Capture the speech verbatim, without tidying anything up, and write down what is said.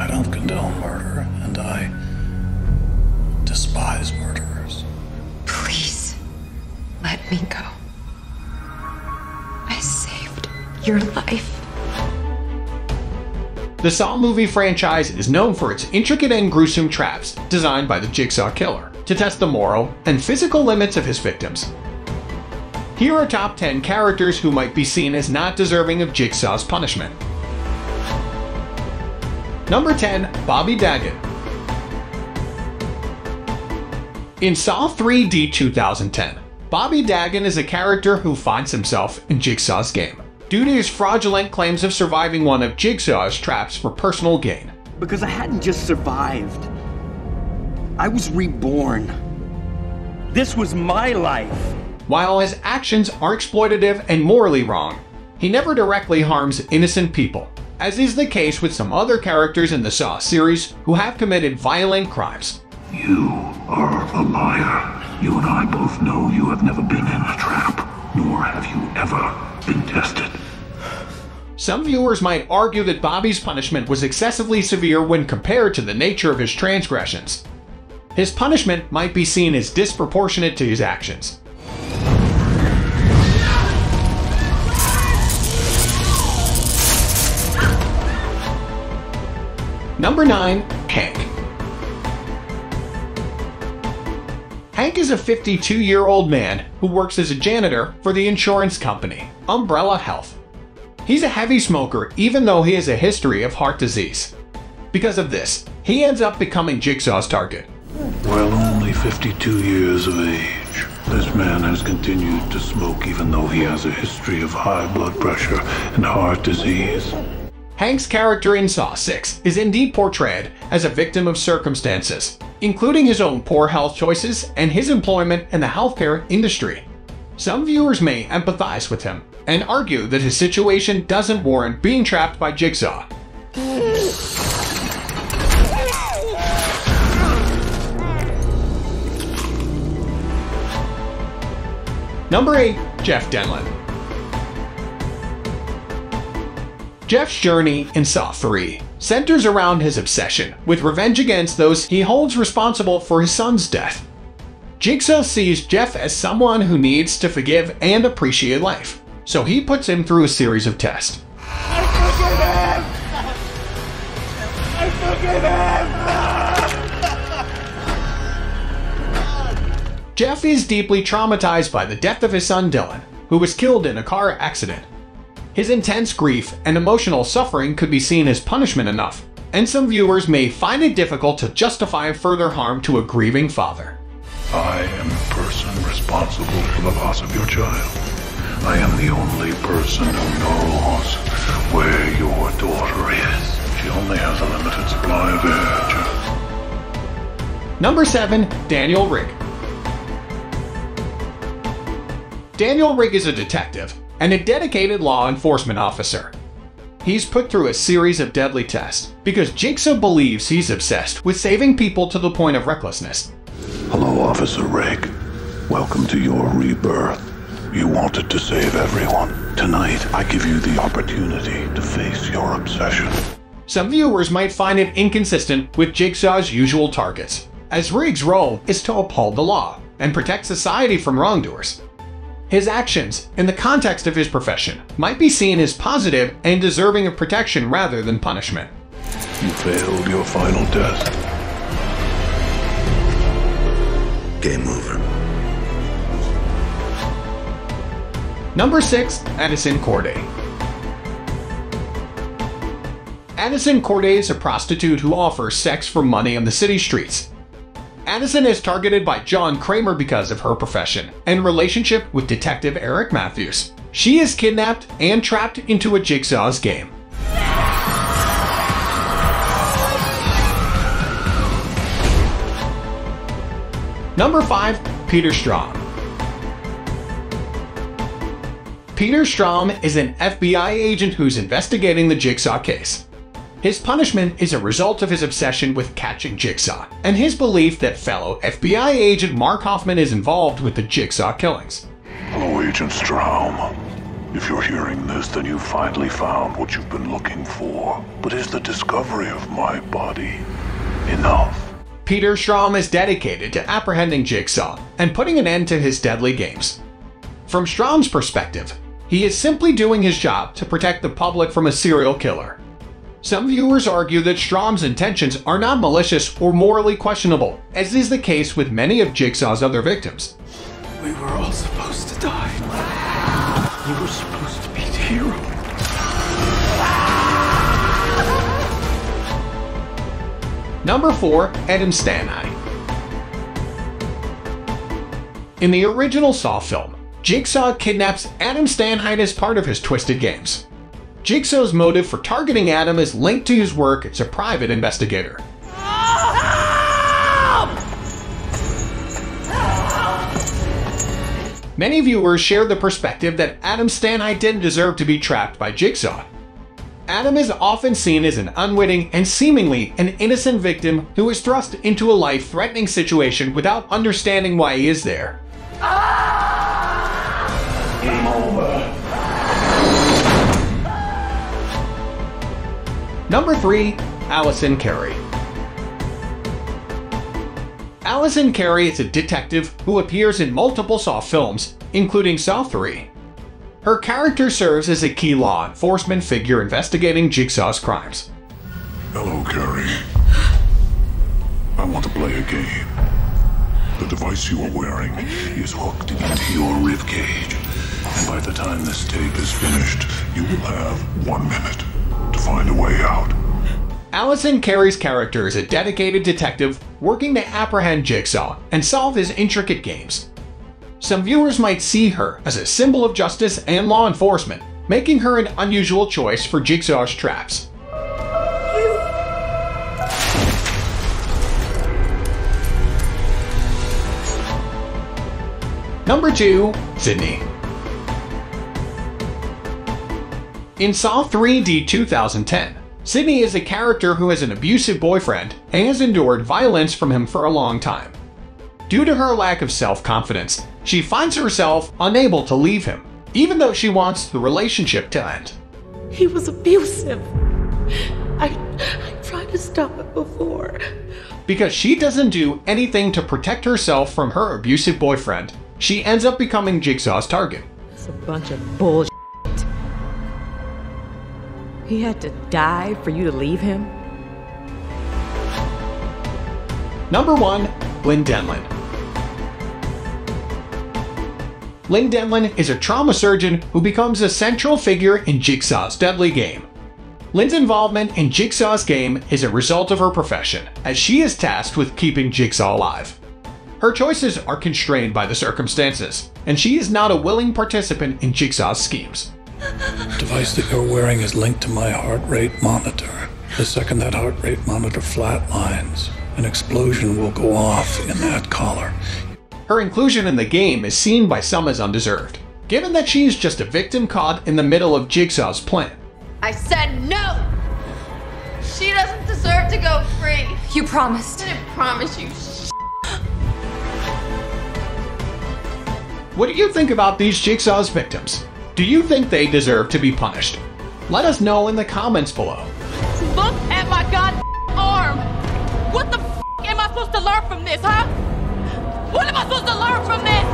I don't condone murder, and I despise murderers. Please, let me go. I saved your life. The Saw movie franchise is known for its intricate and gruesome traps designed by the Jigsaw Killer to test the moral and physical limits of his victims. Here are top ten characters who might be seen as not deserving of Jigsaw's punishment. Number ten. Bobby Dagen. In Saw three D two thousand ten, Bobby Dagen is a character who finds himself in Jigsaw's game due to his fraudulent claims of surviving one of Jigsaw's traps for personal gain. Because I hadn't just survived. I was reborn. This was my life. While his actions are exploitative and morally wrong, he never directly harms innocent people, as is the case with some other characters in the Saw series who have committed violent crimes. You are a liar. You and I both know you have never been in a trap, nor have you ever been tested. Some viewers might argue that Bobby's punishment was excessively severe when compared to the nature of his transgressions. His punishment might be seen as disproportionate to his actions. Number nine. Hank. Hank is a fifty-two-year-old man who works as a janitor for the insurance company, Umbrella Health. He's a heavy smoker even though he has a history of heart disease. Because of this, he ends up becoming Jigsaw's target. While only fifty-two years of age, this man has continued to smoke even though he has a history of high blood pressure and heart disease. Hank's character in Saw six is indeed portrayed as a victim of circumstances, including his own poor health choices and his employment in the healthcare industry. Some viewers may empathize with him and argue that his situation doesn't warrant being trapped by Jigsaw. Number eight. Jeff Denlin. Jeff's journey in Saw three centers around his obsession with revenge against those he holds responsible for his son's death. Jigsaw sees Jeff as someone who needs to forgive and appreciate life, so he puts him through a series of tests. I forgive him! I forgive him! Jeff is deeply traumatized by the death of his son Dylan, who was killed in a car accident. His intense grief and emotional suffering could be seen as punishment enough, and some viewers may find it difficult to justify further harm to a grieving father. I am the person responsible for the loss of your child. I am the only person who knows where your daughter is. She only has a limited supply of air. Number seven. Daniel Rigg. Daniel Rigg is a detective and a dedicated law enforcement officer. He's put through a series of deadly tests because Jigsaw believes he's obsessed with saving people to the point of recklessness. Hello, Officer Rigg. Welcome to your rebirth. You wanted to save everyone. Tonight, I give you the opportunity to face your obsession. Some viewers might find it inconsistent with Jigsaw's usual targets, as Rigg's role is to uphold the law and protect society from wrongdoers. His actions, in the context of his profession, might be seen as positive and deserving of protection rather than punishment. You failed your final test. Game over. Number six. Addison Corday. Addison Corday is a prostitute who offers sex for money on the city streets. Addison is targeted by John Kramer because of her profession and relationship with Detective Eric Matthews. She is kidnapped and trapped into a Jigsaw's game. Number five. Peter Strom. Peter Strom is an F B I agent who's investigating the Jigsaw case. His punishment is a result of his obsession with catching Jigsaw and his belief that fellow F B I agent Mark Hoffman is involved with the Jigsaw killings. Hello, Agent Strom. If you're hearing this, then you've finally found what you've been looking for. But is the discovery of my body enough? Peter Strom is dedicated to apprehending Jigsaw and putting an end to his deadly games. From Strom's perspective, he is simply doing his job to protect the public from a serial killer. Some viewers argue that Strom's intentions are not malicious or morally questionable, as is the case with many of Jigsaw's other victims. We were all supposed to die. You were supposed to be the hero. Number four, Adam Stanheim. In the original Saw film, Jigsaw kidnaps Adam Stanheim as part of his twisted games. Jigsaw's motive for targeting Adam is linked to his work as a private investigator. Help! Help! Many viewers share the perspective that Adam Stanheim didn't deserve to be trapped by Jigsaw. Adam is often seen as an unwitting and seemingly an innocent victim who is thrust into a life-threatening situation without understanding why he is there. Ah! Game over. Number three, Allison Kerry. Allison Kerry is a detective who appears in multiple Saw films, including Saw three. Her character serves as a key law enforcement figure investigating Jigsaw's crimes. Hello, Carrie. I want to play a game. The device you are wearing is hooked into your ribcage. And by the time this tape is finished, you will have one minute to find a way out. Allison Kerry's character is a dedicated detective working to apprehend Jigsaw and solve his intricate games. Some viewers might see her as a symbol of justice and law enforcement, making her an unusual choice for Jigsaw's traps. You. Number two, Sydney. In Saw three D two thousand ten, Sydney is a character who has an abusive boyfriend and has endured violence from him for a long time. Due to her lack of self-confidence, she finds herself unable to leave him, even though she wants the relationship to end. He was abusive. I, I tried to stop it before. Because she doesn't do anything to protect herself from her abusive boyfriend, she ends up becoming Jigsaw's target. It's a bunch of bullshit. He had to die for you to leave him? Number one, Lynn Denlin. Lynn Denlin is a trauma surgeon who becomes a central figure in Jigsaw's deadly game. Lynn's involvement in Jigsaw's game is a result of her profession, as she is tasked with keeping Jigsaw alive. Her choices are constrained by the circumstances, and she is not a willing participant in Jigsaw's schemes. The device that you're wearing is linked to my heart rate monitor. The second that heart rate monitor flatlines, an explosion will go off in that collar. Her inclusion in the game is seen by some as undeserved, given that she is just a victim caught in the middle of Jigsaw's plan. I said no! She doesn't deserve to go free. You promised. I didn't promise you sh**. What do you think about these Jigsaw's victims? Do you think they deserve to be punished? Let us know in the comments below. Look at my goddamn arm! What the f*** am I supposed to learn from this, huh? What am I supposed to learn from this?